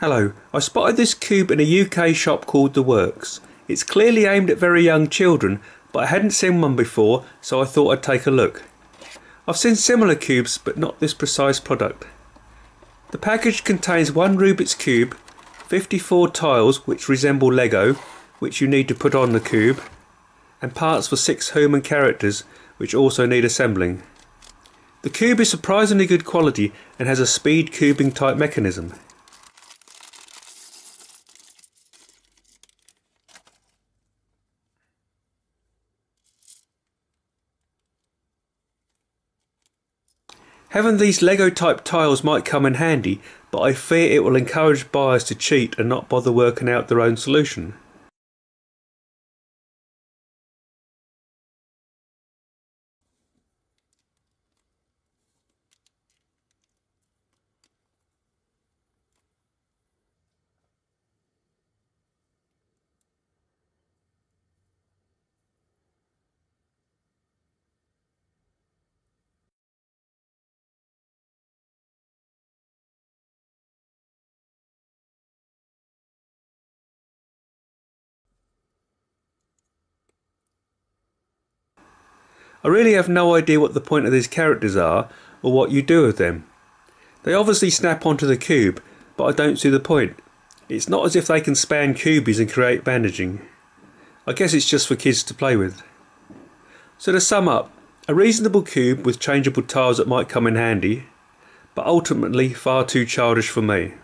Hello, I spotted this cube in a UK shop called The Works. It's clearly aimed at very young children, but I hadn't seen one before, so I thought I'd take a look. I've seen similar cubes, but not this precise product. The package contains one Rubik's Cube, 54 tiles which resemble Lego, which you need to put on the cube, and parts for 6 human characters, which also need assembling. The cube is surprisingly good quality and has a speed cubing type mechanism. Having these Lego type tiles might come in handy, but I fear it will encourage buyers to cheat and not bother working out their own solution. I really have no idea what the point of these characters are, or what you do with them. They obviously snap onto the cube, but I don't see the point. It's not as if they can span cubies and create bandaging. I guess it's just for kids to play with. So to sum up, a reasonable cube with changeable tiles that might come in handy, but ultimately far too childish for me.